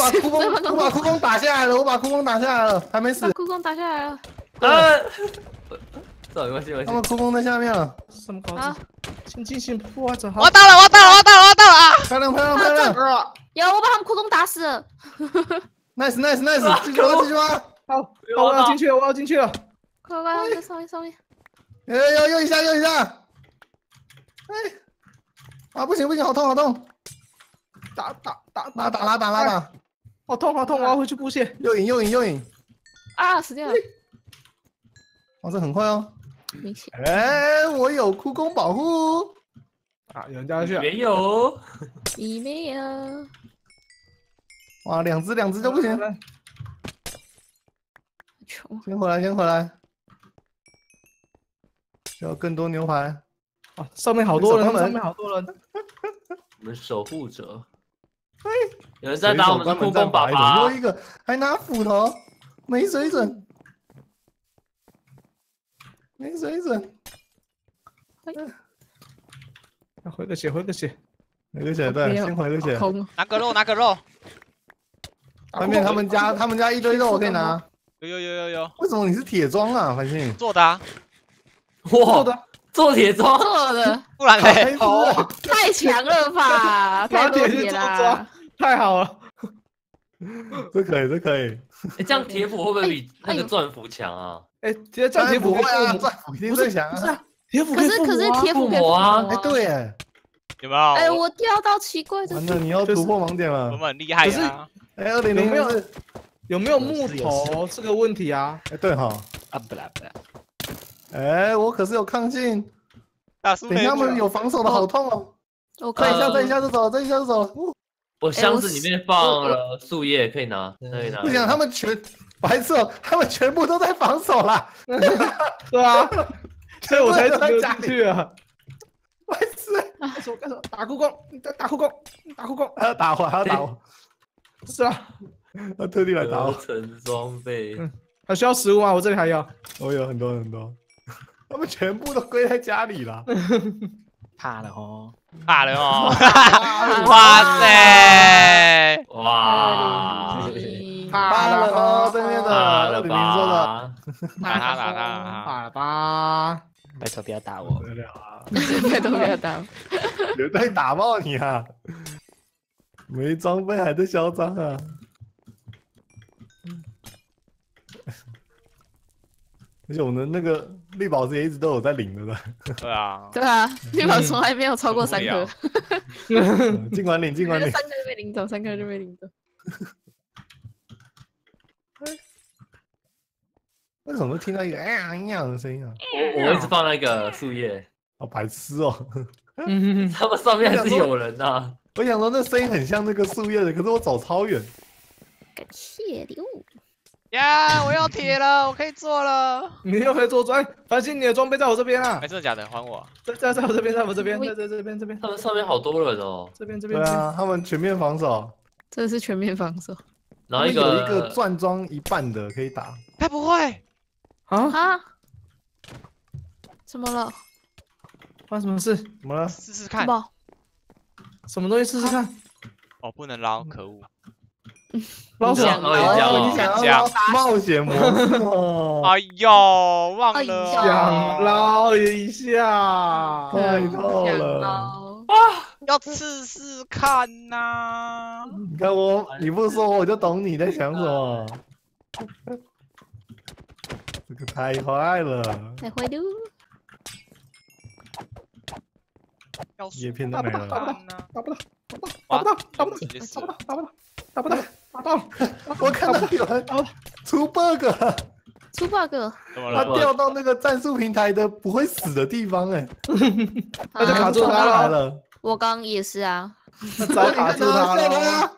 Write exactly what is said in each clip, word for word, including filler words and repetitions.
把窟窿，我把窟窿打下来了，我把窟窿打下来了，还没死。窟窿打下来了。啊！走，没关系，没关系。他们窟窿在下面了。什么高级？先进行破者。我到了，我到了，我到了，我到了啊！漂亮，漂亮，漂亮！有，我把他们窟窿打死了。Nice, nice, nice！ 进去了，进去了。好，我要进去了，我要进去了。快快快，稍微稍微。哎，要用一下，用一下。哎。 啊不行不行，好痛好痛！打打打打打啦打啦打！好痛好痛，我要回去补血。右影右影右影！啊，死定了！哇，这很快哦！没血。哎，我有窟窿保护。啊，有人掉下去了。没有。你没有。哇，两只两只就不行。穷。先回来先回来。需要更多牛排。 啊、上面好多人，上面好多人。我们守护者，哎，有人在打我们的护工宝宝，又一个还拿斧头，没水准，没水准。哎，要回个血，回个血，回个血，对，先回个血。拿个肉，拿个肉。外面他们家，他们家一堆肉，我可以拿。有有有有有。为什么你是铁桩啊，繁星？做的啊。做的。 做铁桩做的，不然嘞，太强了吧！太多铁啦，太好了，这可以，这可以。哎，这样铁斧会不会比那个钻斧强啊？哎，直接钻铁斧会啊，钻斧一定最强啊！铁斧可是可是铁斧给我啊！哎，对，哎，有没有？哎，我掉到奇怪的。那你要突破盲点了，我们很厉害呀！哎，二零零六有没有木头这个问题啊？哎，对哈，啊不啦不啦。 哎，我可是有抗性，大叔，等一下他们有防守的好痛哦！我等一下，等一下就走，等一下就走。我箱子里面放了树叶，可以拿，可以拿。不行，他们全白色，他们全部都在防守啦。对啊，所以我才走进去啊。白痴，干什么干什么？打护工，打护工，打护工，还要打我，还要打我。是啊，他特地来打我。合成装备，还需要食物吗？我这里还有，我有很多很多。 他们全部都归在家里了，怕了哦，怕了哦！哇塞，哇，怕了哦，对面的，二零零说的，打他打他，怕了吧？拜托不要打我，拜托不要打我，有在打爆你啊！没装备还在嚣张啊！ 而且我们那个绿宝石也一直都有在领的了。对啊，对啊，绿宝石从来没有超过三颗。尽管领，尽管领。三颗就被领走，三颗就被领走。为什么听到一个哎呀哎呀的声音啊？我我一直放那个树叶。好白痴哦！他们上面还是有人呐。我想说那声音很像那个树叶的，可是我走超远。感谢礼物。 呀！我要铁了，我可以做了。你又可以做装，繁星，你的装备在我这边啊！哎，真的假的？还我！在在在我这边，在我这边，在在这边这边。他们上面好多人哦。这边这边。对啊，他们全面防守。这是全面防守。然后一个一个钻装一半的可以打。该不会？啊啊！怎么了？发生什么事？怎么了？试试看。什么东西试试看？哦，不能捞，可恶。 老想哦，你想要冒险模式？哎呦，忘了想捞一下，太逗了啊！要试试看呐！你看我，你不说我就懂你在想什么。这个太坏了，太坏了！叶片都没了，打不到，打不到，打不到，打不到，打不到，打不到。 打不到，打到！我看到有人出 bug 了，出 bug 了，他掉到那个战术平台的不会死的地方，哎，他就卡住他了。我刚也是啊，早卡住他了。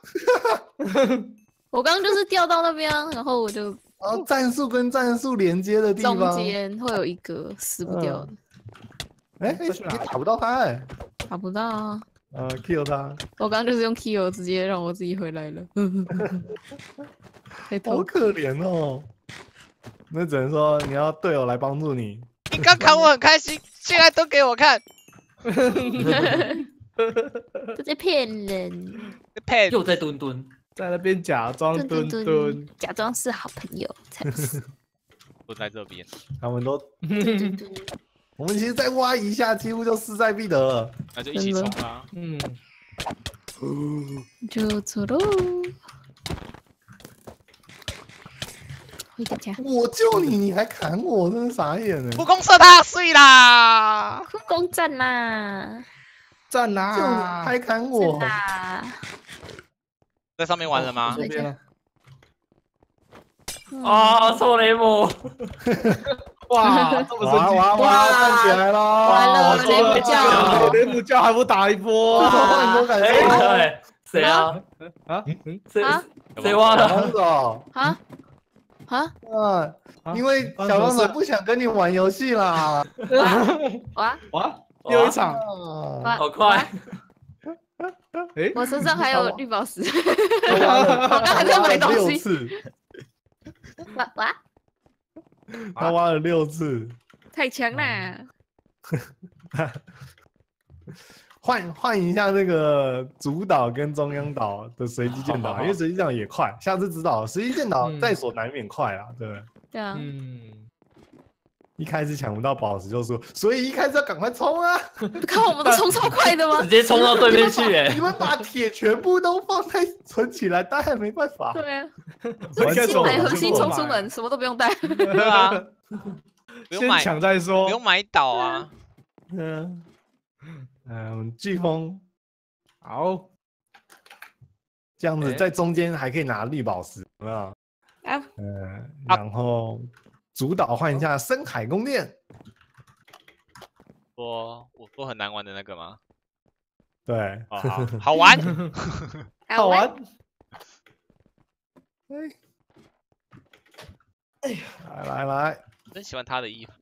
我刚就是掉到那边，然后我就，然后战术跟战术连接的地方中间会有一个死不掉的。哎，你打不到他，哎，打不到啊。 呃 ，kill 他！我刚刚就是用 kill 直接让我自己回来了，好可怜哦。那只能说你要队友来帮助你。你刚砍我很开心，现在都给我看，都在骗人，骗又在蹲蹲，在那边假装蹲 蹲, 蹲，假装是好朋友才是。不在这边，他们都。我们其实再挖一下，几乎就势在必得了。那就一起冲啊！嗯。就走喽。回家家。我救你，你还砍我，真是傻眼了。不公射他，碎啦！不公站啦！站啦！还砍我！在上面玩了吗？啊，臭雷姆！哇，这么神奇！哇哇，站起来了！完了，雷姆叫，雷姆叫还不打一波？哎，谁啊？啊？谁？谁挖的？王总。啊？啊？嗯，因为小王总不想跟你玩游戏啦。哇哇！又一场，好快！哎，我身上还有绿宝石，我刚还在买东西。哇哇！他挖了六次，太强啦！换换一下那个主岛跟中央岛的随机建岛，因为随机建岛也快，下次指导随机建岛在所难免快啊，对不对？对啊，嗯。一开始抢不到宝石就输，所以一开始要赶快冲啊！看我们的冲超快的吗？直接冲到对面去哎！你们把铁全部都放在存起来，当然没办法。对啊，核心买核心冲出门，什么都不用带。对啊，先抢再说，不用买岛啊。嗯，嗯，飓风，好，这样子在中间还可以拿绿宝石，有没有？啊，嗯，然后。主导换一下深海宫殿。说我说很难玩的那个吗？对，好好玩，好玩。哎呀，来来来，真喜欢他的衣服。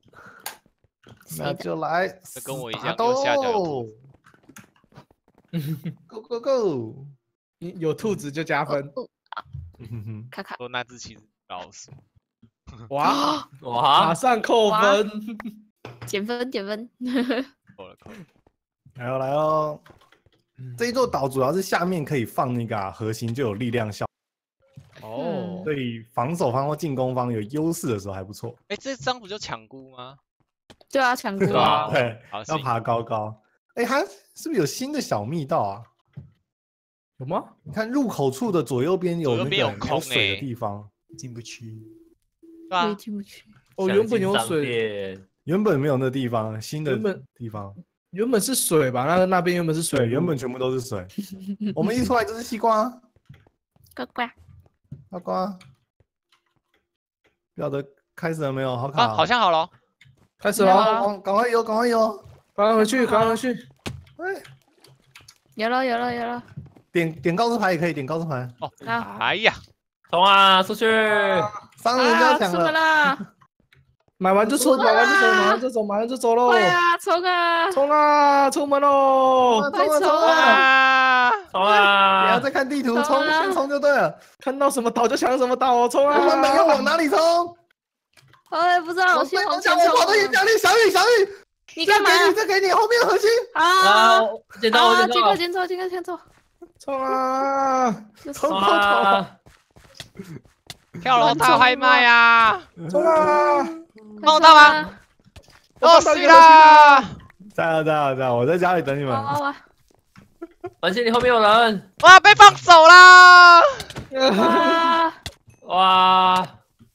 那就来，跟我一样，右下角有兔子。Go go go！ 有兔子就加分。看看，说那只其实老鼠。哇哇！马上扣分，减分减分，够了够了，来哦来哦！这一座岛主要是下面可以放那个核心，就有力量效哦，所以防守方或进攻方有优势的时候还不错。哎，这张不就抢菇吗？对啊，抢菇啊，对，要爬高高。哎，它是不是有新的小密道啊？有吗？你看入口处的左右边有那个有水的地方，进不去。对，进不去。哦，原本有水，原本没有那地方，新的地方。原本是水吧？那那边原本是水，原本全部都是水。我们一出来就是西瓜，呱呱，呱呱。要的开始了没有？好卡，好像好了，开始了，赶快游，赶快游，赶快回去，赶快回去。哎，有了，有了，有了。点点告示牌也可以，点告示牌。哦，哎呀，冲啊，出去！商人就要抢了，买完就冲，买完就走，买完就走，买完就走喽！对啊，冲啊，冲啊，出门喽！冲啊，冲啊，冲啊！不要再看地图，冲，先冲就对了。看到什么岛就抢什么岛哦，冲啊！我们没有往哪里冲？哎，不知道，我先往前冲。我的眼角里，小雨，小雨，你干嘛？这给你，后面核心。啊！捡到，捡到，捡到，捡到，捡到！冲啊！冲啊！跳楼大拍卖啊！冲啊！帮我到吗？我死啦！在啊在啊在啊！我在家里等你们。而且你后面有人！哇，被放走啦！哇！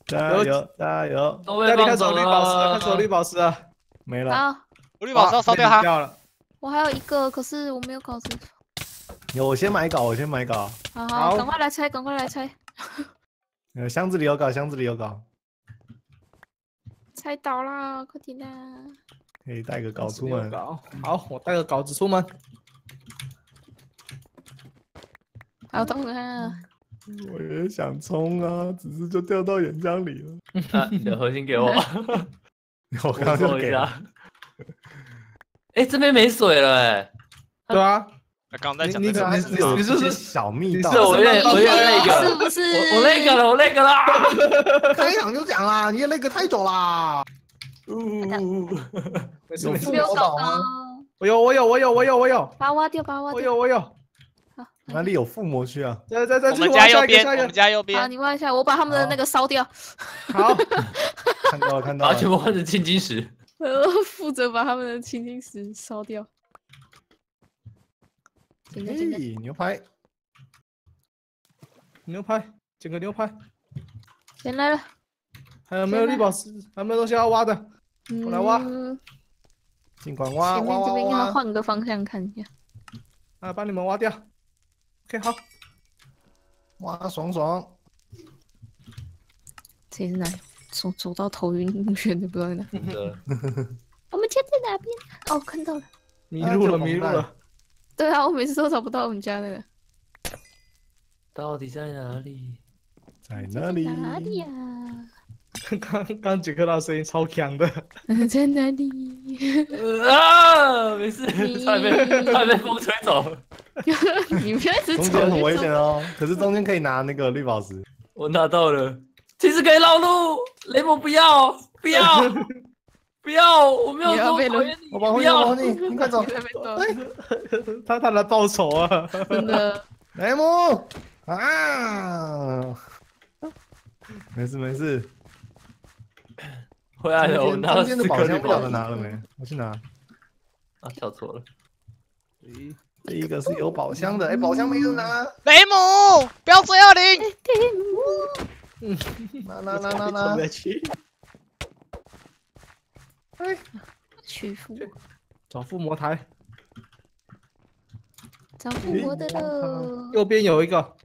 加油加油！家里看手绿宝石，看手绿宝石啊！没了。我绿宝石要烧掉它。我还有一个，可是我没有稿子。有，我先买稿，我先买稿。好好，赶快来拆，赶快来拆。呃，箱子里有稿，箱子里有稿，猜到啦，快点啦！可以带个稿出门。好，我带个稿子出门。好痛啊！我也想冲啊，只是就掉到岩浆里了。啊，你的核心给我。我刚刚给了。哎，这边没水了哎。对啊。刚才讲的还是有，你就是小密道，我累，我累那个，是不是？我累个了，我累个了。开场就讲啦，你也累个太久啦。呜，有没有搞啊？我有，我有，我有，我有，我有。把我挖掉，把我挖掉。我有，我有。好，哪里有附魔区啊？在在在，我们家右边，我们家右边。好，你挖一下，我把他们的那个烧掉。好，看到了看到了，全部换成青金石。我负责把他们的青金石烧掉。咦，牛排，牛排，捡个牛排。人来了。还有没有绿宝石？还有没有东西要挖的？我来挖。尽管挖，挖挖挖。前面这边要换个方向看一下。啊，把你们挖掉。 OK， 好，哇，爽爽！这是哪？走走到头晕目眩的，不知道在哪。我们家在哪边？哦，看到了，迷路了，迷路了。对啊，我每次都找不到我们家的。到底在哪里？在哪里？哪里呀？刚刚杰克那声音超强的。在哪里？啊，没事，差点被差点被风吹走。 你不要一直走，中间很危险哦。可是中间可以拿那个绿宝石，我拿到了。其实可以绕路，雷蒙不要，不要，不要，我没有说讨厌你，我保护你，我保护你，你快走。他他来报仇啊！真的，雷蒙啊！没事没事，回来了，我拿了四颗绿宝石，拿了没？我去拿。啊，跳错了。咦？ 这一个是有宝箱的，哎、欸，宝箱没人拿。雷姆，标准二零。拿拿拿拿拿。哎，取附。找附魔台。找附魔的了。右边有一个。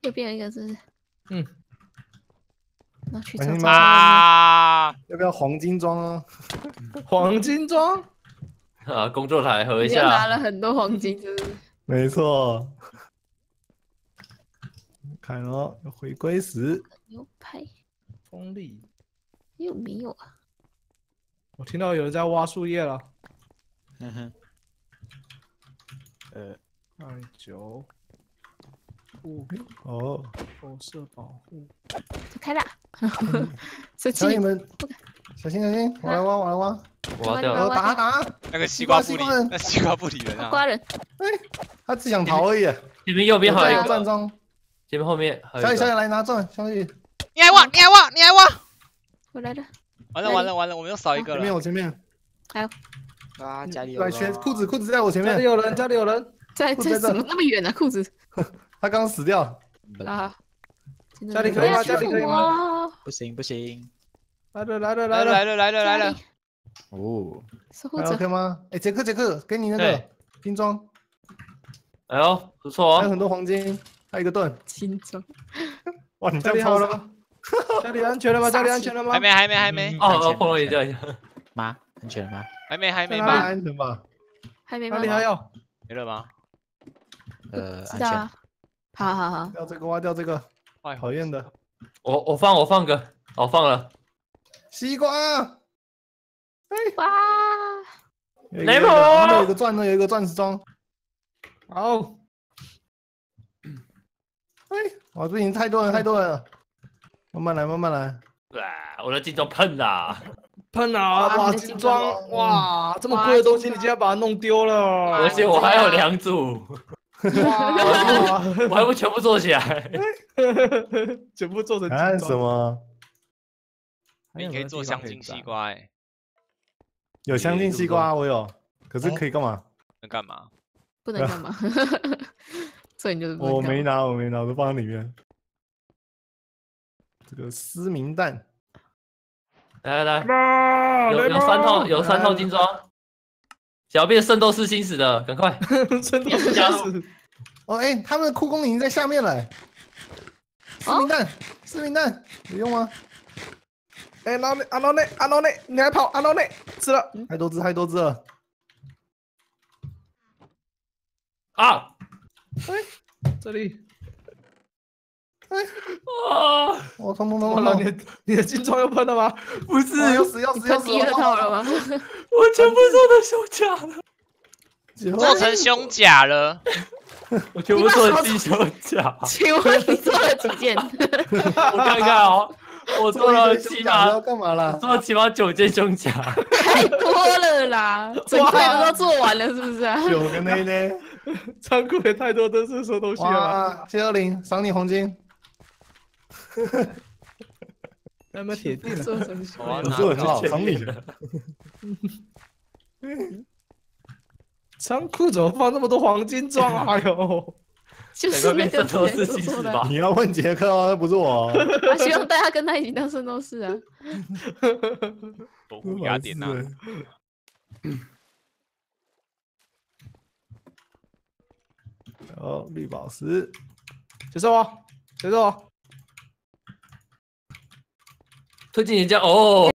右边有一个是不是？嗯。那去找找。啊！要不要黄金装啊？黄金装。 啊，工作台合一下。拿了很多黄金，就是。没错。看哦，回归石。牛排。风力。有没有啊？我听到有人在挖树叶了。哼哼。呃，二九五哦，投射保护。开了。小心你们，小心小心，我来挖，我来挖。 我我打打那个西瓜不理，那西瓜不理人啊！瓜人，哎，他只想逃而已。前面右边还有钻装，前面后面。小雨小雨来拿钻，小雨。你来挖，你来挖，你来挖。我来了。完了完了完了，我们又少一个了。前面我前面。还有。啊，家里有。裤子裤子在我前面。家里有人，家里有人。在在怎么那么远啊？裤子。他刚死掉。啊。家里可以吗？家里可以吗？不行不行。来了来了来了来了来了来了。 哦，还 OK 吗？哎，杰克，杰克，给你那个拼装。哎呦，不错哦，还有很多黄金，还有一个盾。拼装。哇，你家里好了吗？家里安全了吗？家里安全了吗？还没，还没，还没。哦，碰了一下。妈，安全了吗？还没，还没吧？安全吧？还没吗？家里还有？没了吗？呃，安全。好好好。掉这个，挖掉这个。哎，讨厌的。我我放我放个，我放了。西瓜。 哇！雷姆，有一个钻呢，有一个钻石装。好。哎，哇，这已经太多人，太多人了。慢慢来，慢慢来。哇，我的金装喷啦！喷啦！哇，金装，哇，这么贵的东西，你竟然把它弄丢了！而且我还有两组。哇！我还不全部做起来。全部做成。干什么？你可以做香精西瓜哎。 有香精西瓜，我有，可是可以干嘛？能干嘛？不能干嘛？所以你就是我没拿，我没拿，我都放在里面。这个思明蛋，来来来，有有三套，有三套金装。想要变圣斗士星矢的，赶快！圣斗士星矢。哦哎，他们的库工已经在下面了。思明蛋，思明蛋，有用吗？ 哎，老内，阿老内，阿老内，你还跑，阿老内，吃了，太多只，太多只了。啊！哎，这里。哎，啊！我通通通了，你你的金装又喷了吗？不是，要死要死要死！第二套了吗？我全部做成胸甲了。做成胸甲了。我全部做成胸甲。请问你做了几件？我看看哦。 我做了起码干嘛啦？做了起码九件胸甲，太多了啦！整块都做完了，是不是啊？九个妹妹，仓库也太多都是收东西了。七二零，赏你黄金。那么铁定了，做的很好，赏你。仓库怎么放那么多黄金装啊？哎呦，就是那个圣斗士星矢吧？你要问杰克啊，不是我。我希望大家跟他一起当圣斗士啊。我雅典娜。 哦，绿宝石，谁送我？谁送我？推进人家哦。